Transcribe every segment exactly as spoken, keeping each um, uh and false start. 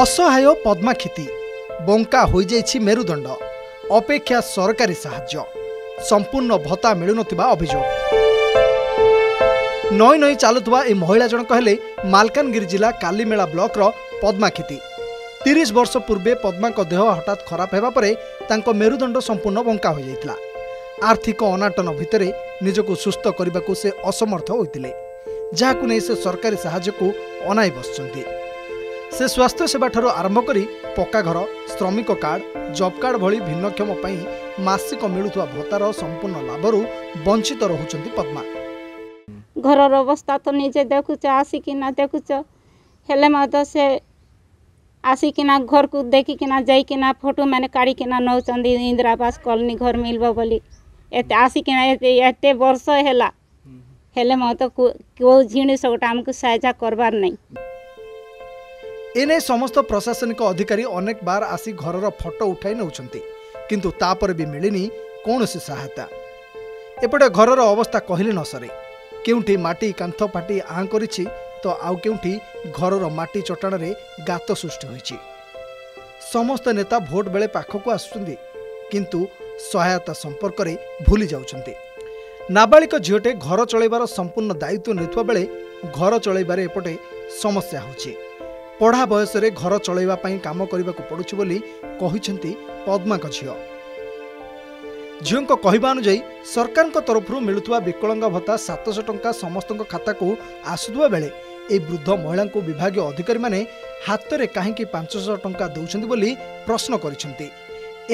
असहाय पद्मा खिति बंका हो जाइछि मेरुदंड अपेक्षा सरकारी साहाय्य संपूर्ण भत्ता मिलु नथिबा अभियोग नई नई चालुवा ए महिला जनक हेले मालकानगिरी जिला कालीमेला ब्लॉक रो पद्मा खिति। तीस वर्ष पूर्वे पद्मा को देह हठात खराब होगा परे तांको मेरुदंड संपूर्ण बंका हो जाइतिला। आर्थिक अनाटन भितरे निजको सुस्थ करबाकू से असमर्थ होइतिले, जाहाकू नै से सरकारी सहाय्य को अनाय बसचंती। से स्वास्थ्य सेवा ठारो आरंभ करी पक्का घर, श्रमिक कार्ड, जॉब कार्ड भली भिन्नक्षम पई मासिक मिलुवा भत्तार संपूर्ण लाभरू वंचित रहउचंती पद्मा। घरर अवस्था तो निजे देखुछ, आसिकिना देखुछ, हेले मत से आसिकिना घर को देखिकिना जाइकिना फोटो मैंने काढ़िकिना नौचंदी इंदिरा आवास कॉलोनी घर मिलबो बोली एते आसिकिना एते वर्ष हैला हेले मत को झिणी सगटा हमकु सहायता करबार नै। एने समस्त प्रशासनिक अधिकारी अनेक बार आसी घरर फोटो उठाई नउचंती किंतु तापर भी मिलिनी कोनोसी सहायता। एपटे घरर अवस्था कहिले न सरे, केउठी माटी कांथ फाटी आं करिछि तो आउ क्योंठी घरर माटी चटाण रे गात सृष्टि होइछि। समस्त नेता भोट बेले पाखक आसुचंदी किंतु सहायता संपर्क रे भूली जाउचंदी। नाबालिक झियोटे घर चलैबार संपूर्ण दायित्व नेथवा बेले घर चलैबारे एपटे समस्या होछि। पढ़ा बयस रे घर चलैबा पई काम करिबाकू पडुछि बोली कहिसंती पद्मा को झियो। झीओं कहवा अनुजाई सरकार तरफर मिलुवा विकलांग भत्ता सात सौ टंका समस्त खाता को आसुवा बेले ए वृद्ध महिला को विभाग अधिकारी माने हाथ में कहीं पाँच सौ टंका दौरान बोली प्रश्न करिसेंती।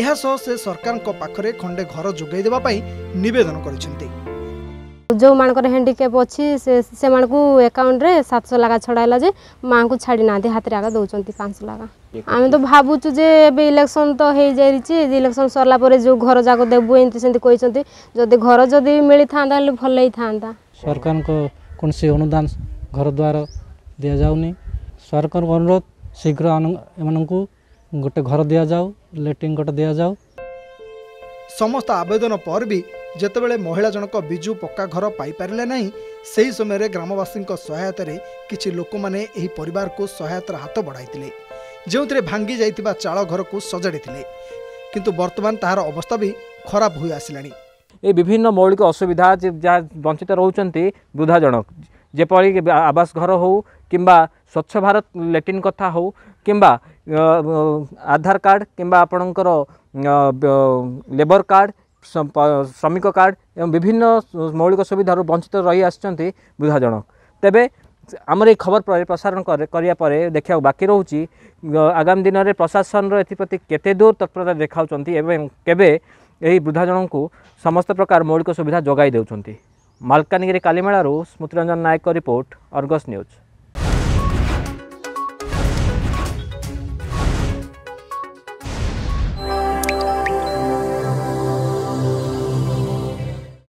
एहा सह से सरकार को पाखरे खंडे घर जोगाई देबा पई निवेदन करिसेंती। जो मानकर हैंडिकैप अच्छी से, से मानकु एकाउंट रे सात सौ लागा छड़ाइला जे माँ को छाड़ी ना दे हाथ रे आगा दउचंती पाँच सौ लागा। आमे तो भाबुचु जे एबे इलेक्शन तो हे जाई छि, इलेक्शन सरला परे जो घर जाको देबु एंती सेंती कहिसंती। जदी घर जदी मिलि थांदा ले भल लई थांदा। सरकार को कोनसे अनुदान घर द्वार दिया जाउनी। सरकार को अनुरोध शीघ्र एमनकु गोटे घर दिया जाऊ, लेट्रिन गोटे दिया जाऊ। समस्त आवेदन पर भी जेतेबेले महिला जनक बिजु पक्का घर पाई पारिले नहीं सेही समय ग्रामवासी सहायत रे किछि लोक माने एही परिवार को सहायतार हाथ बढ़ाइतिले, जोंतरे भांगी जाइतिबा चाळ घर को सजाड़ितिले किंतु वर्तमान ताहार अवस्था भी खराब होई आसिलानी। ए विभिन्न मौलिक असुविधा जा वंचित रहउचंती वृद्धा जनक जेपरि आवास घर हो किंबा स्वच्छ भारत लैट्रिन कथा हो किंबा आधार कार्ड किंबा आपणकर लेबर कार्ड, श्रमिक कार्ड एवं विभिन्न मौलिक सुविधार वंचित रही आसछंती वृद्धा जनक। तेबे आमर खबर प्रसारण करिया परे देखा बाकी रहुची आगामी दिन में प्रशासन एथिप्रति केते दूर तत्परता देखाउचंती एवं केबे एही वृद्धा जनक को समस्त प्रकार मौलिक सुविधा जोगाई देउचंती। मालकानगिरी कालीमेलारू Smrutiranjan Nayak report, Argus news.